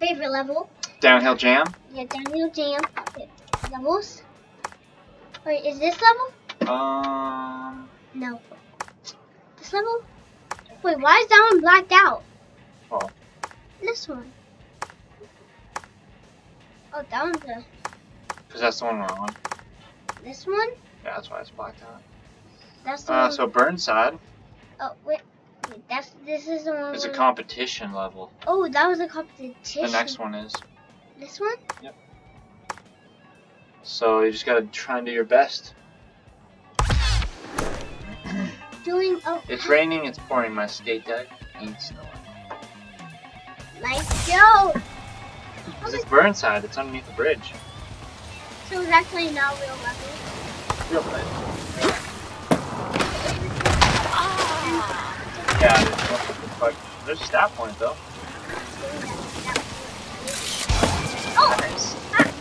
Favorite level. Downhill jam? Yeah, downhill jam. Levels. Wait, is this level? No. This level? Wait, why is that one blacked out? Oh. This one. Oh, that one's a... Because that's the one we're on. This one? Yeah, that's why it's blacked out. That's the one... So Burnside. Oh, wait. This is the one... It's a competition level. Oh, that was a competition. The next one is. This one? Yep. So you just gotta try and do your best. Doing... Oh. It's raining, it's pouring, my skate deck ain't snowing. Let's go! This is Burnside, it's underneath the bridge. So it's actually not real level. Real level. Oh. Yeah, there's a stat point though. Oh! Nice. I got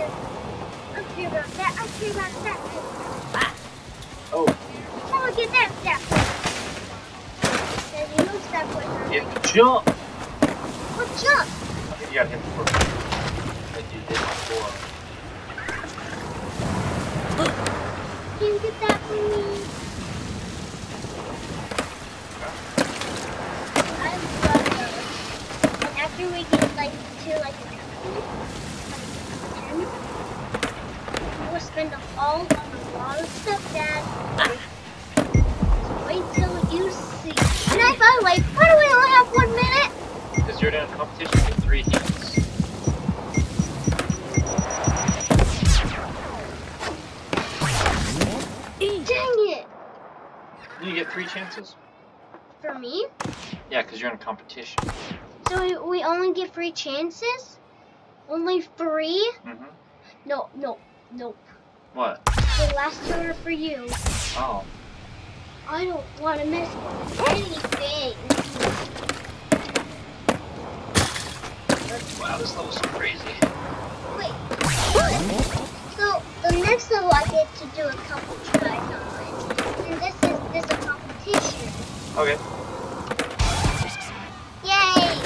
it! I'm sure about that, I'm sure about that. Oh. Someone get that stat point. There's no stat point. You have to jump! What jump? I think you gotta hit the first one. You did before. Can you get that for me? I love those. And after we get like to like a 10, we'll spend all on a lot of stuff, Dad. So wait till you see. And I thought, like, why do we only have 1 minute? Because you're doing a competition for 3 heats. You get 3 chances. For me? Yeah, because you're in a competition. So we only get 3 chances? Only 3? Mm-hmm. No, no, nope. What? The last 2 are for you. Oh. I don't want to miss anything. Wow, this level's so crazy. Wait. So the next level I get to do a couple tries on it. And this is a competition. Okay. Yay!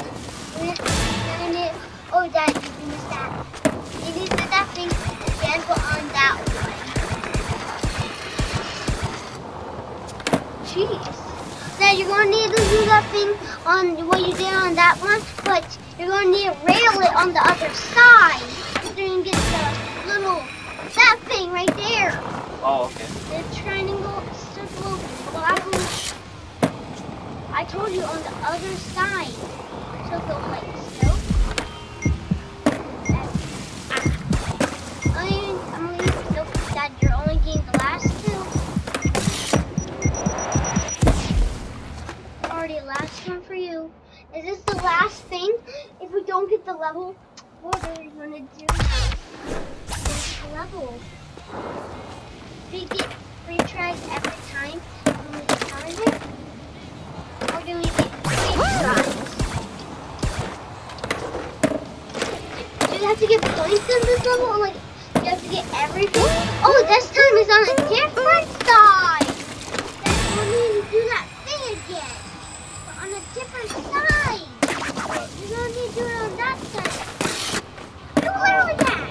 Oh, Dad, you missed that. You need to do that thing again, but on that one. Jeez. Dad, you're going to need to do that thing on what you did on that one, but you're going to need to rail it on the other side. So you can get the little, that thing right there. Oh, okay. The triangle, circle, oval. I told you on the other side. So go like so. I'm only so that you're only getting the last 2. Already last one for you. Is this the last thing? If we don't get the level, what are we gonna do? This level. Do we get 3 tries every time when we challenge it? Or do we get 3 tries? Do you have to get points on this level? Or like, do you have to get everything? Oh, this time is on a different side! Then we'll need to do that thing again. But on a different side! You don't need to do it on that side. You literally can't!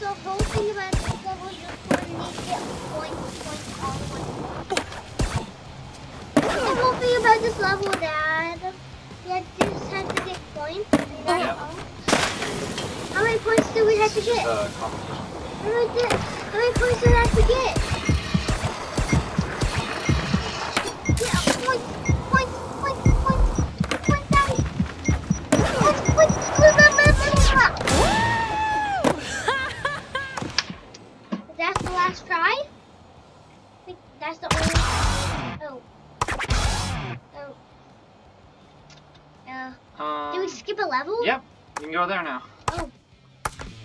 The whole thing about this level is you're going to get points all the way. The whole thing about this level, Dad, you just have to get points. Yeah. How many points do we have to get? How many points do we have to get? Yeah, points, Daddy. Points. That's the last try? I think that's the only... Oh. Did we skip a level? Yep. You can go there now. Oh.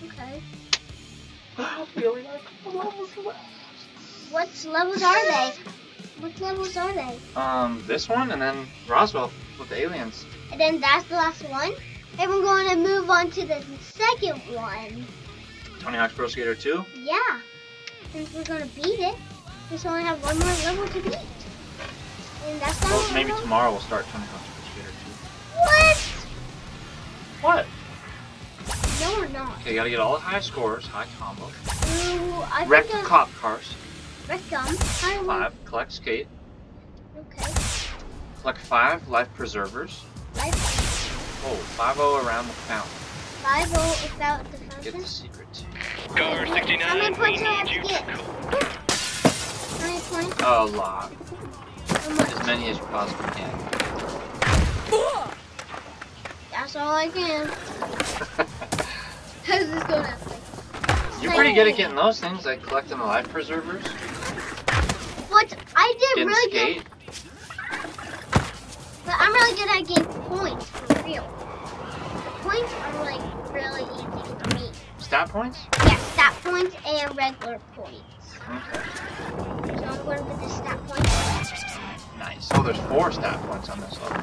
Okay. We only got a couple levels left. What levels are they? What levels are they? This one and then Roswell with the aliens. And then that's the last one? And we're going to move on to the second one. Tony Hawk's Pro Skater 2? Yeah. Since we're gonna beat it. We still only have one more level to beat. And that's not well, maybe tomorrow we'll start Tony Hawk's Pro Skater 2. What? No, we're not. Okay, you gotta get all the high scores, high combos. Wreck the cop cars. Wreck them. Five. Collect skate. Okay. Collect 5 life preservers. Life. Oh, 5-0 around the fountain. 5-0 without the fountain. Get the secret. Car 69. How many points do I have to get? How many points? A lot. As many as you possibly can. That's all I can. How's this going after? You're pretty good at getting those things, like collecting the life preservers. What? I did really good. But I'm really good at getting points, for real. Points are like really easy for me. Stat points? Yeah, stat points and regular points. Okay. So I'm going to put the stat points. Nice. Oh, there's 4 stat points on this level.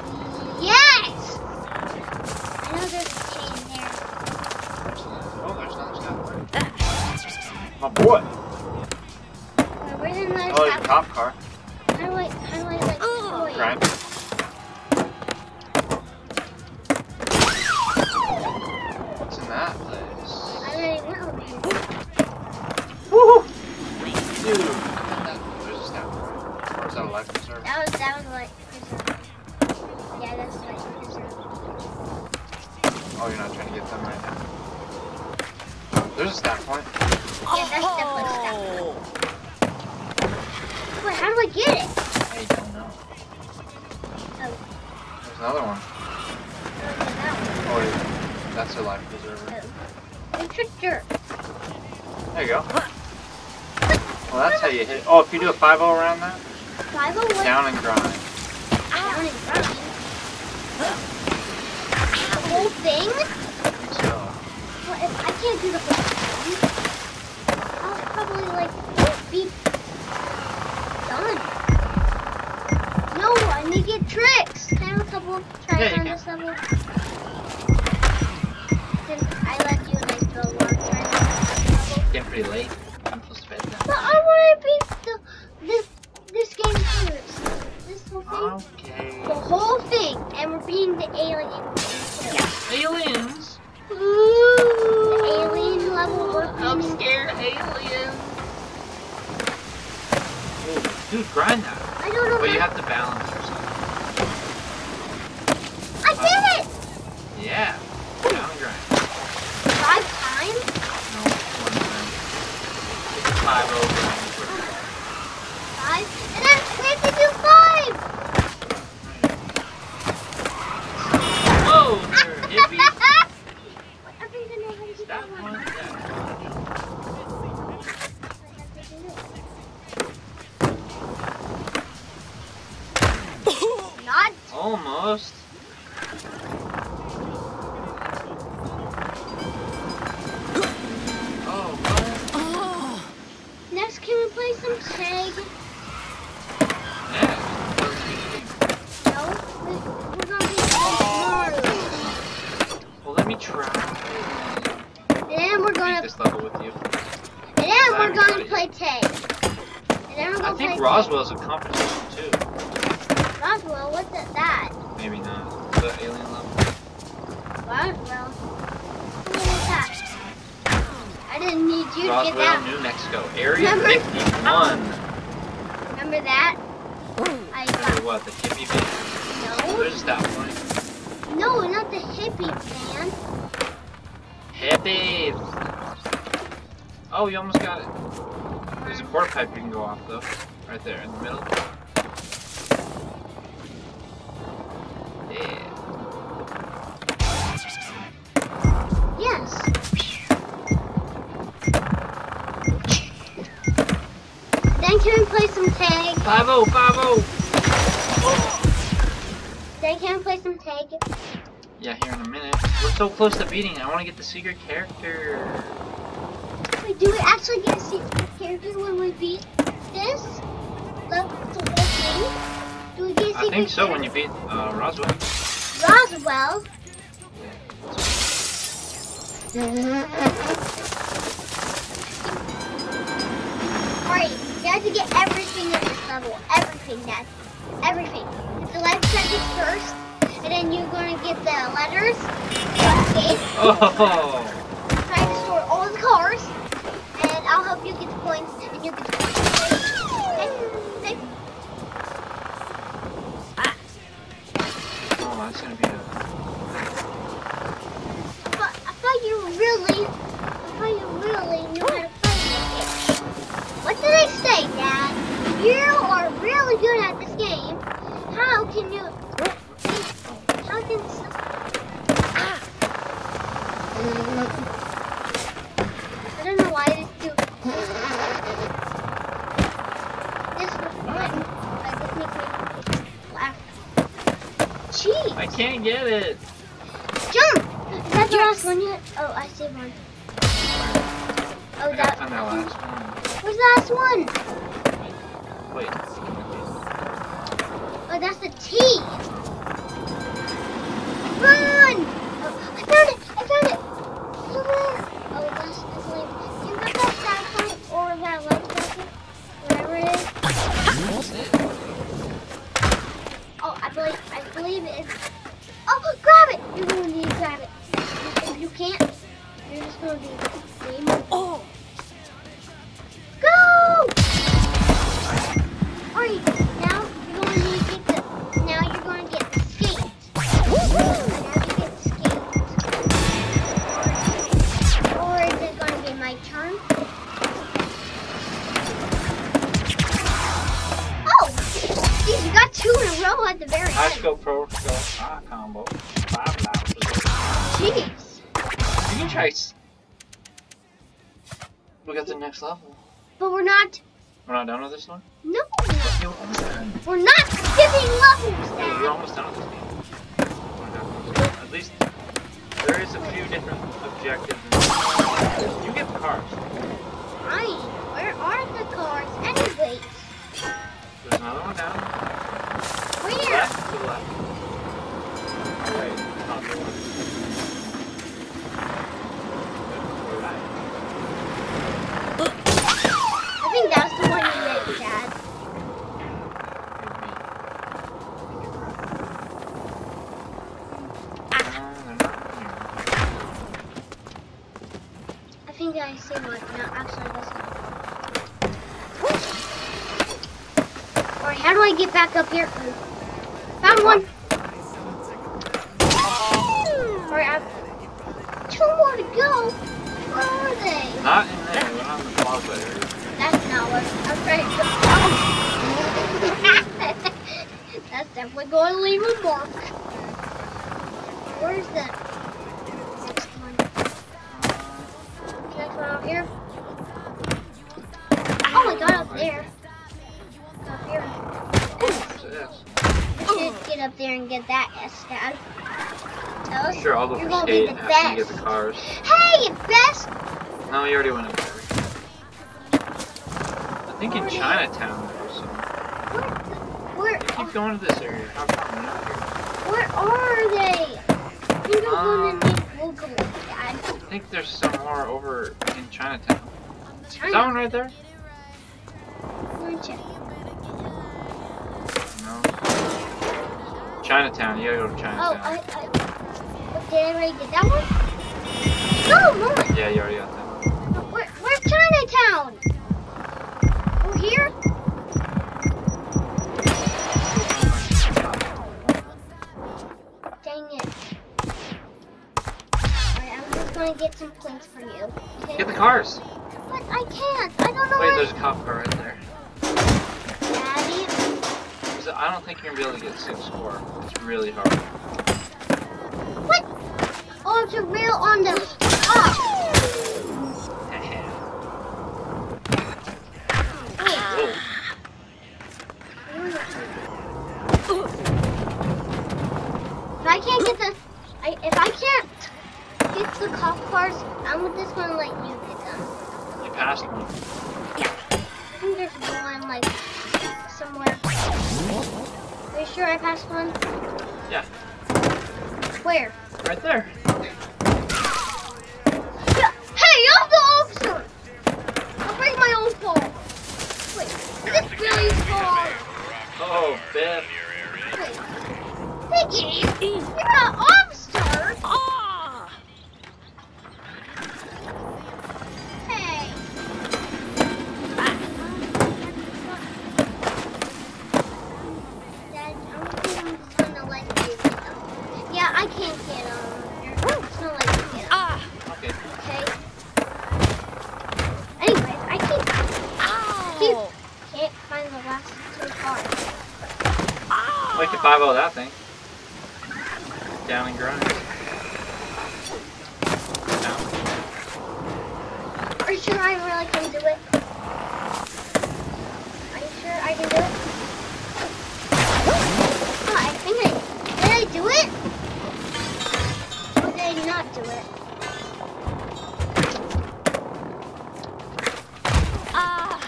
Yes! I know there's a chain there. Oh, there's another stat point. Oh, boy. Where's another stat point? Oh, there's a cop car. How do I like, oh, grind. What's in that place? I already went over here. Woohoo! Dude, there's a stat point. Or is that a life preserver? That was a life preserver. Yeah, that's a life preserver. Oh, you're not trying to get them right now. There's a stat point. Yeah, that's definitely a stat point. Wait, how do I get it? I don't know. Oh. There's another one. Oh, yeah. That's a life preserver. Oh. It's a jerk. There you go. Well, that's how you hit it. Oh, if you do a 5-0 around that? 5-0? Down and grind. Down and grind? The whole thing? I think so. Well, if I can't do the whole thing, I'll probably, like, be done. No, I need to get tricks. Can I have a couple of tries on this level? Since I let you, like, do a lot of tries on this level. Getting pretty late. I'm supposed to bed now. But I want to be still. This game first. This whole thing. Okay. The whole thing. And we're beating the aliens. Yeah. Aliens? Ooh. The alien level. I'm scared of aliens. Oh, dude, grind that. I don't know. But you have to balance yourself. I did it! Yeah. Down and grind. 5 times? No, 1 time. It's 5-0. And I had to do 5! Oh, there, hippies! Stop one. Not almost. Oh, oh. Next, can we play some tag? Roswell's a competition too. Roswell, what's that? Maybe not. The alien level. Roswell. What was that? I didn't need you to get that. Roswell, New Mexico, Area 51. Remember that? I got what? The hippie van? No. Where's that one? No, not the hippie van. Hippies. Oh, you almost got it. There's a port pipe you can go off though. Right there in the middle. Yeah. Yes. Then can we play some tag? 5-0, 5-0. Oh. Then can we play some tag? Yeah, here in a minute. We're so close to beating it. I want to get the secret character. Wait, do we actually get a secret character when we beat this? Do we get I think so when you beat Roswell. Roswell? Great. have to get everything at this level. Everything, Dad. Everything. Get the life jacket first, and then you're going to get the letters. Okay. Oh. Try to store all the cars, and I'll help you get the points, and you get the points. Okay? Ah. Oh, that's going to be a... I thought you really knew how to play this game. What did I say, Dad? You are really good at this game. How can you... How can... Ah! I don't know why this dude... This was fun, but this makes me laugh. Jeez! I can't get it! Jump! Is that the last one yet? Oh, I saved one. Oh, that one. Where's the last one? Wait. Oh, that's the T. Run! Oh, I found it! I found it! Oh, that's the flame. You got that flashlight or that light jacket? Whatever it is. Oh, I believe it is. Oh, grab it! You're going to need to grab it. If you can't, you're just going to do the same. Oh! Level. But we're not done with this one? No, we're not. We're not skipping levels, Dad. We're almost done with this game. We're not. At least there is a few different objectives. You get the cars. Right. Where are the cars anyways? There's another one down. Where? Left to the left. Alright, not the one. I think that's the one you made, Dad. I think I see one. No, actually, that's not. Alright, how do I get back up here? Found one! Alright, two more to go! Where are they? Not in there, they're not in the plaza area. That's not what I'm ready to go. That's definitely going to leave a mark. Where's the next one? Next one out here? Oh, I got up there. Up here. I should get up there and get that S, Dad. Else, sure, I'll go for skate and have to get the cars. Hey, best! No, you already went up there. I think in Chinatown there was some. Where? Keep going to this area. How come we're not here? Where are they? You don't want to need local, Dad. I think there's some more over in Chinatown. China. Is that one right there? No. Chinatown. You gotta go to Chinatown. Oh, did I already get that one? No, no. Yeah, you already got that one. But where's Chinatown? Here? Dang it. Alright, I'm just gonna get some points for you. Okay? Get the cars! But I can't! I don't know. Wait, there's a cop car right there. Daddy? I don't think you're gonna be able to get 6 score. It's really hard. What? Oh, it's a rail on the... Oh! Wait. This is really hard. Oh, Beth. Piggy, you're an monster. Ah. Hey. Dad, I'm gonna let you get on. Yeah, I can't get on. I'm gonna let you get on. Ah. Okay. Okay. Anyways, I can't find the last two cards. Ah. We can 5-0 that thing. Down and grind. Down. Are you sure I really can do it? Are you sure I can do it? Oh, I think I... Did I do it? Or did I not do it? Ah!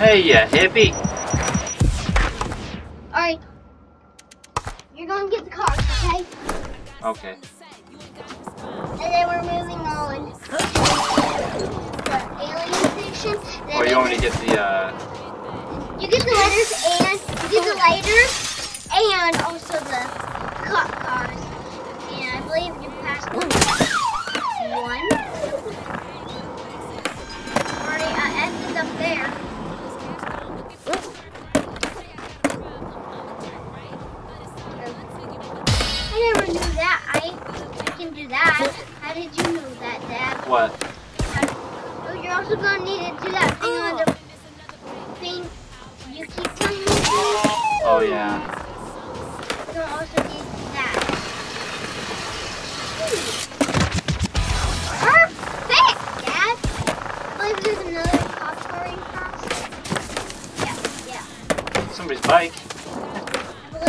Hey, you hippie! Alright. You're gonna get the car, okay? Okay. And then we're moving on. The alien section. Oh, you want me to get the, You get the letters and... You get the lighters and also the cop cars. And I believe you passed one. Alright, I ended up there. How did you know that, Dad? What? Oh, you're also gonna need to do that thing on the thing you keep telling me to do. Oh, yeah. You're gonna also need to do that. Perfect, Dad! I believe there's another cop car in class. Yeah, yeah. Somebody's bike. I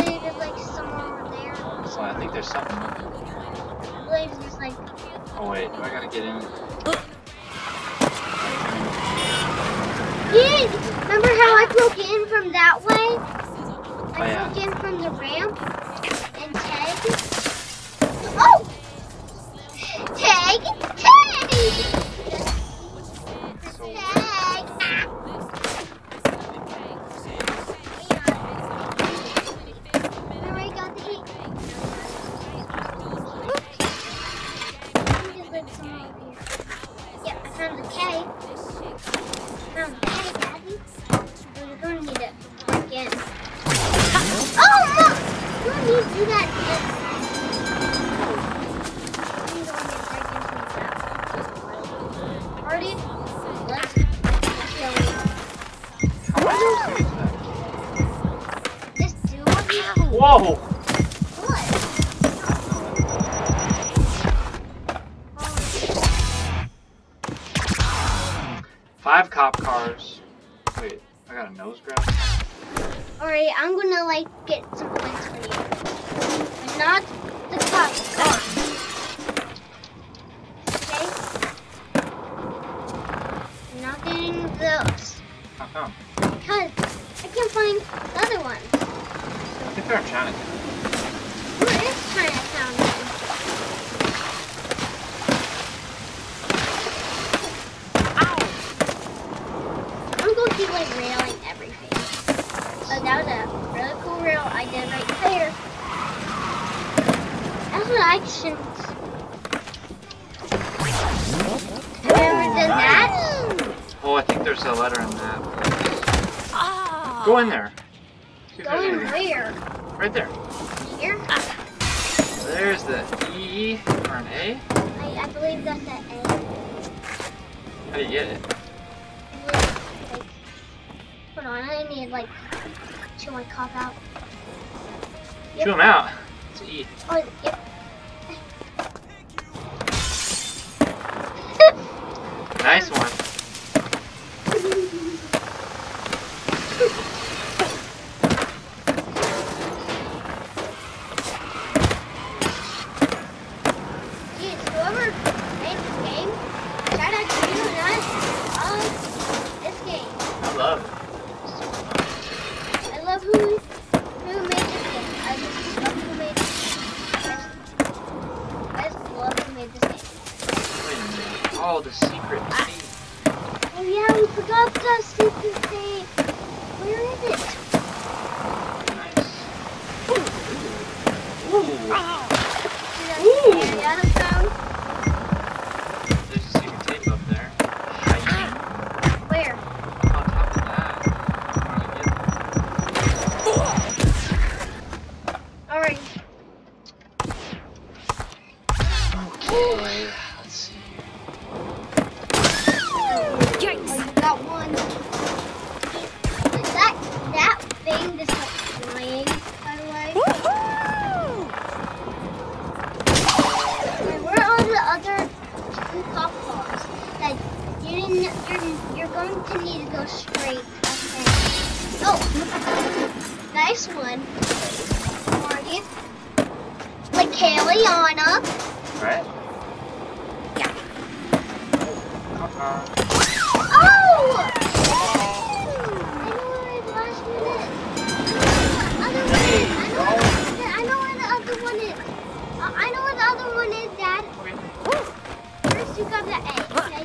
believe there's like someone over there. So I think there's something. I believe there's like... Oh wait, do I gotta get in? Yeah, remember how I broke in from that way? I broke in from the ramp and Tag. Oh! Tag! Whoa! What? 5 cop cars. Wait, I got a nose grab. Alright, I'm gonna like get some points for you. Not the cop car. Okay? I'm not getting those. How come? Because I can't find the other ones. I think they're in Chinatown. Where is Chinatown? Ow! I'm going to keep like railing everything. So that was a really cool rail I did right there. That's what I should. Remember that? Oh, I think there's a letter in that. Oh. Go in there. Going where? Right there. Here? There's the E or an A? I believe that's an A. How do you get it? Hold on, I need like chew my cop out. Yep. Chew them out. It's an E. Oh, yep. Nice one. I love who made this game. I just love who made this game. Oh, the secret tape. Oh yeah, we forgot the secret tape. Where is it? Nice. Ooh. Ooh. Oh. Did I hear that sound? There's a secret tape up there. Where? On top of that. Alright. Okay. Let's see. Yikes! I got one. That thing that's like flying, by the way. Wait, where are the other two pop balls? That you're going to need to go straight. Okay. Oh, nice one, Morgan. Like Kayleana. Right? Yeah. Oh! I know where the other one is, Dad. First you grab the egg, okay?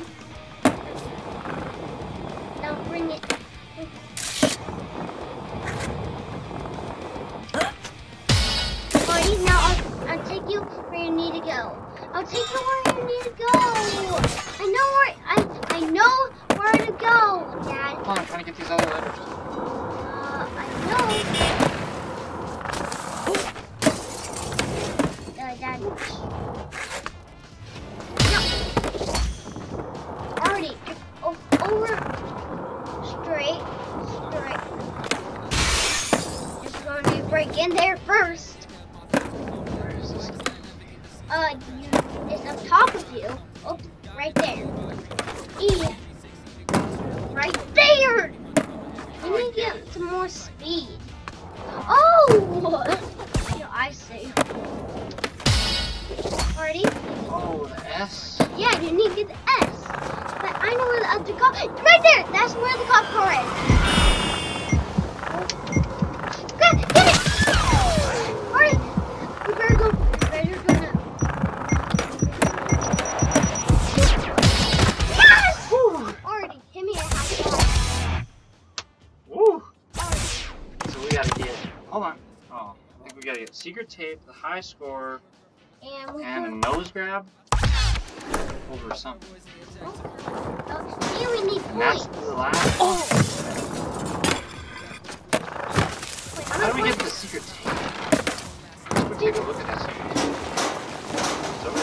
Now bring it. Buddy, now I'll take you where you need to go. I'll take you where you need to go. I know where to go, Dad. Come on, I'm trying to get these other letters. I know. Dad. No. Already. Over. Straight. Just going to break in there first. It's up top of you. Oh, right there. Yeah. Right there! You need to get some more speed. Oh! Your eyesight. Already? Oh, the S? Yeah, you need to get the S. But I know where the other cop is. Right there! That's where the cop car is. Get it! Already! We better go. Hold on. Oh, I think we gotta get secret tape, the high score, and a nose grab over something. Oh, here we need points. That's the last. Oh. Wait, how do we get the secret tape? Let's take a look at that secret tape. It's over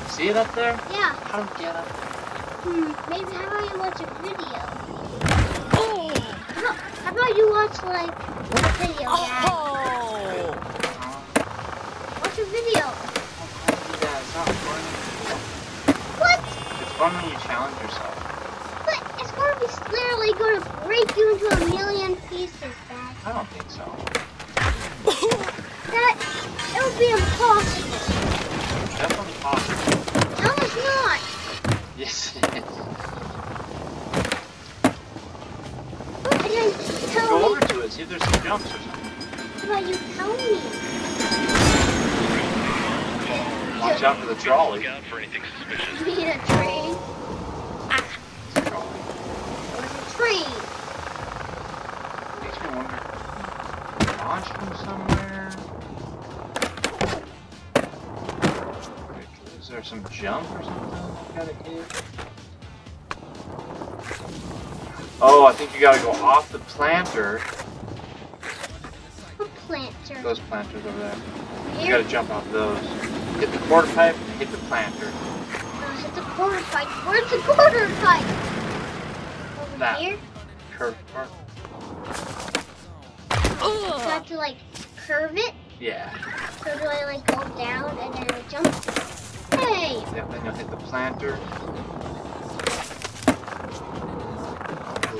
there. See it up there? Yeah. How do we get up there? Maybe how about you watch a video? Oh. Look. How about you watch, like, a video, Dad? Oh! Watch a video! Yeah, it's not fun. What? It's fun when you challenge yourself. But it's going to be literally going to break you into a million pieces, Dad. I don't think so. It would be impossible. Definitely possible. No, it's not. Yes, it is. Go over to it, see if there's some jumps or something. Well, you tell me. Watch out for the trolley. Watch out for anything suspicious. We need a train. Ah. It's a trolley. There's a tree. It makes me wonder. Launch from somewhere. Is there some jump or something? Gotta hit. Oh, I think you gotta go off the planter. What planter? Those planters over there. Here? You gotta jump off those. Hit the quarter pipe and hit the planter. Hit the quarter pipe. Where's the quarter pipe? Over here? Curve part. Oh, so I have to like curve it? Yeah. So do I like go down and then I jump? Hey! Yep, then you'll hit the planter.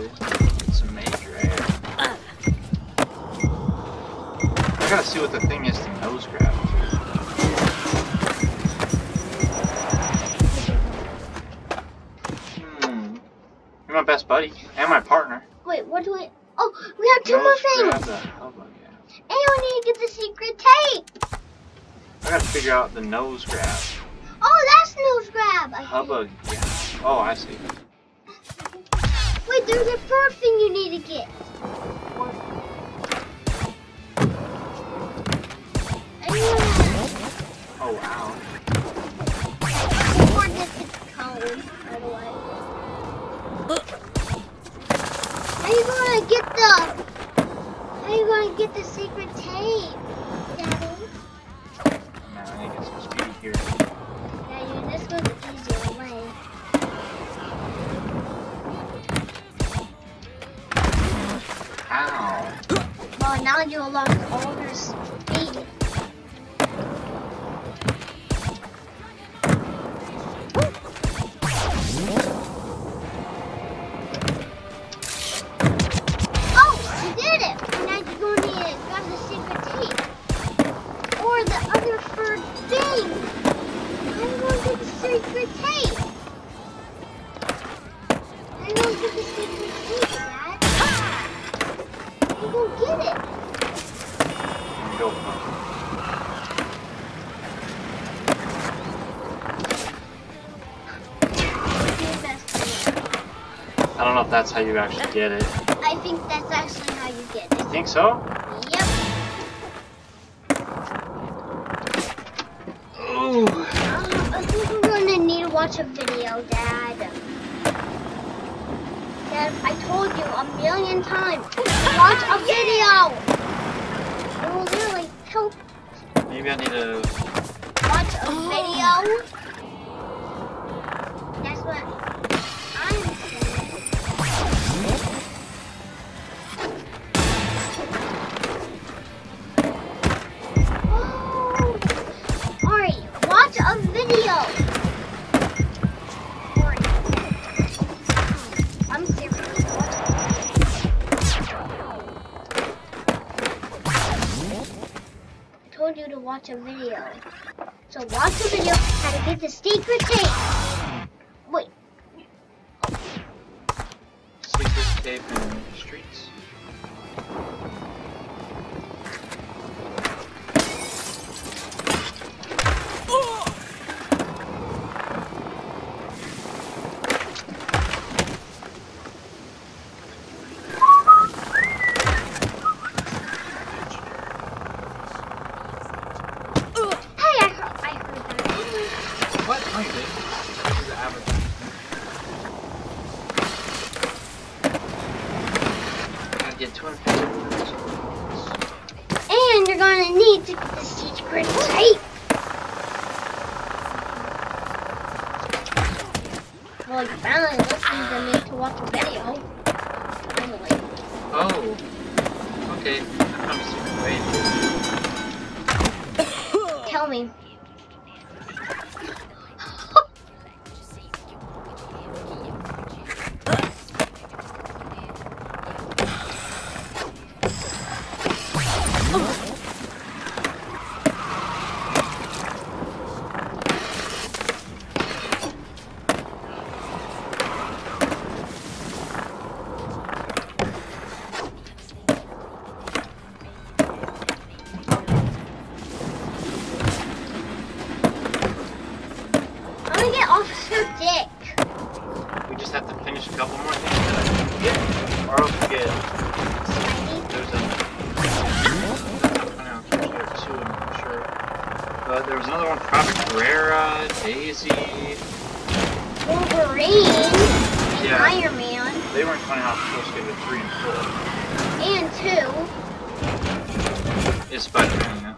It's a major air. I gotta see what the thing is to nose grab. You're my best buddy and my partner. Wait, what do we? Oh, we have two more things. And we need to get the secret tape. I gotta figure out the nose grab. Oh, that's nose grab. crab. Hubbug. Oh, I see. Wait, there's a third thing you need to get. Oh, wow. Or just the column, by the way. How you gonna get the secret tape, Daddy? No, I think it's supposed to be here. Yeah, this was the easier way. Ow. Well, now you unlock all your speed. I don't know if that's how you actually get it. I think that's actually how you get it. You think so? Yep. Ooh. I think we're gonna need to watch a video, Dad. Dad, I told you a million times. Watch a video! It will really help. Maybe I need to... Watch a video? That's what... a video. So watch the video how to get the secret tape. Wait. Secret tape in the streets. And you're gonna need to get the secret tape. Well, you're finally listening to me to watch a video. Finally. Oh. Okay. I'm just waiting. Tell me. There was another one, Prophet Guerrera, Daisy, Wolverine, and Iron Man. They were in Tony Hawk's Pro Skater 3 and 4. And 2. It's Spider-Man now.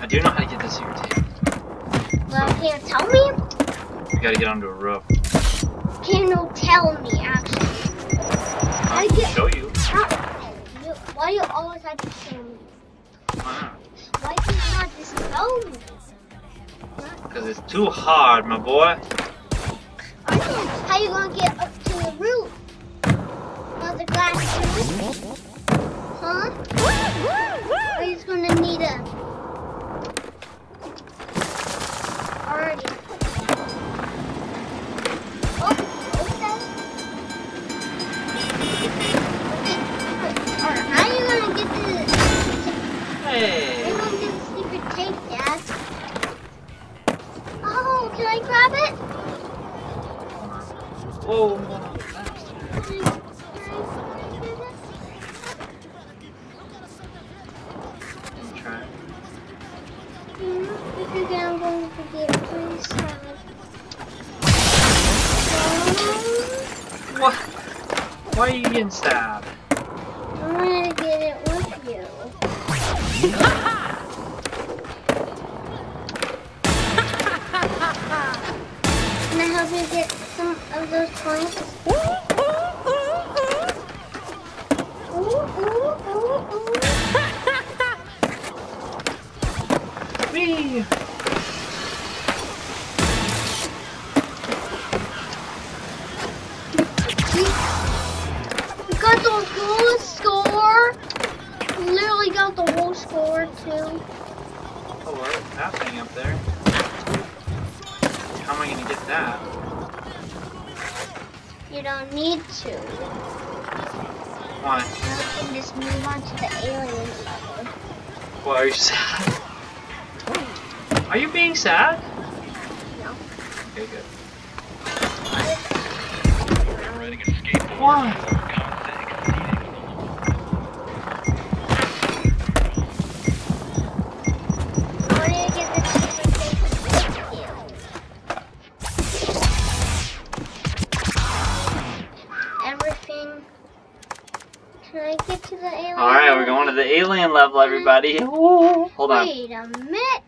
I do know how to get this secret tape. Well, can you tell me? You gotta get onto a roof. Can you tell me, actually? I can show you. Why do you always have to show me? Why not? Why can you not just tell me? Because it's too hard, my boy. Alright, how you gonna get up to the roof? Another glass roof? Huh? Are you just gonna need a... Already. Oh, okay. Alright, how are you gonna get to the... Hey! Tape, Dad. Oh, Can I grab it? Whoa. Can I try? If you're down, go for the other side. What? Why are you getting stabbed? I'm gonna get it with you. Can I help you get some of those coins? Me! We got the whole score! Literally got the whole score too. Hello, that thing up there. How am I gonna get that? You don't need to. Why? You can just move on to the alien level. Well, are you sad? Are you being sad? No. Okay, good. We're riding a skateboard. Why? Alright, we're going to the alien level, everybody. Ooh, hold on. Wait a minute.